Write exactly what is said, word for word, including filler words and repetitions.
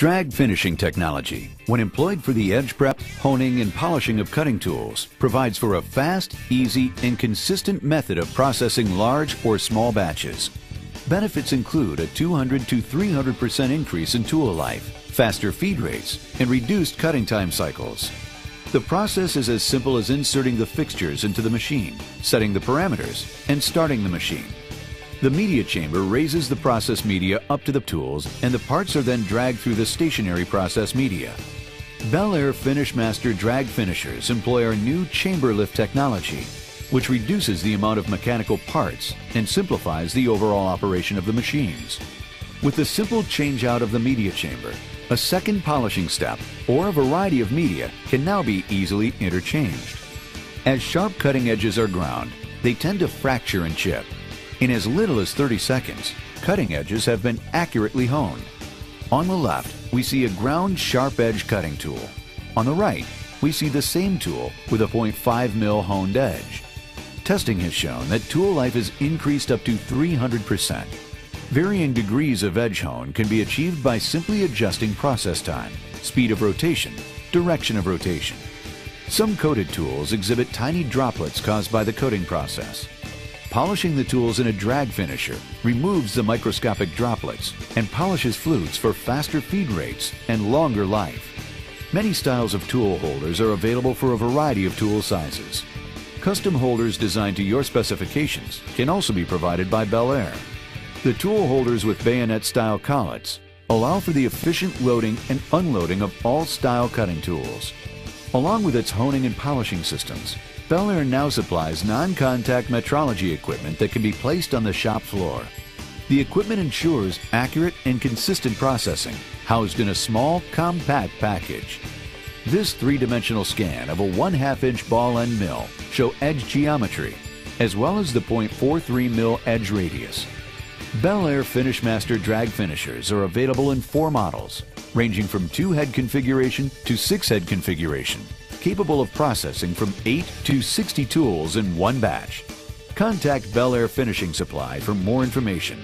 Drag finishing technology, when employed for the edge prep, honing, and polishing of cutting tools, provides for a fast, easy, and consistent method of processing large or small batches. Benefits include a two hundred to three hundred percent increase in tool life, faster feed rates, and reduced cutting time cycles. The process is as simple as inserting the fixtures into the machine, setting the parameters, and starting the machine. The media chamber raises the process media up to the tools, and the parts are then dragged through the stationary process media. Bel Air FinishMaster drag finishers employ our new chamber lift technology, which reduces the amount of mechanical parts and simplifies the overall operation of the machines. With the simple change-out of the media chamber, a second polishing step or a variety of media can now be easily interchanged. As sharp cutting edges are ground, they tend to fracture and chip. In as little as thirty seconds, cutting edges have been accurately honed. On the left, we see a ground sharp edge cutting tool. On the right, we see the same tool with a point five mil honed edge. Testing has shown that tool life is increased up to three hundred percent. Varying degrees of edge hone can be achieved by simply adjusting process time, speed of rotation, direction of rotation. Some coated tools exhibit tiny droplets caused by the coating process. Polishing the tools in a drag finisher removes the microscopic droplets and polishes fluids for faster feed rates and longer life. Many styles of tool holders are available for a variety of tool sizes. Custom holders designed to your specifications can also be provided by Bel Air. The tool holders with bayonet-style collets allow for the efficient loading and unloading of all style cutting tools. Along with its honing and polishing systems, Bel Air now supplies non-contact metrology equipment that can be placed on the shop floor. The equipment ensures accurate and consistent processing, housed in a small, compact package. This three-dimensional scan of a one half inch ball end mill shows edge geometry, as well as the point four three mil edge radius. Bel Air FinishMaster drag finishers are available in four models, ranging from two-head configuration to six-head configuration, capable of processing from eight to sixty tools in one batch. Contact Bel Air Finishing Supply for more information.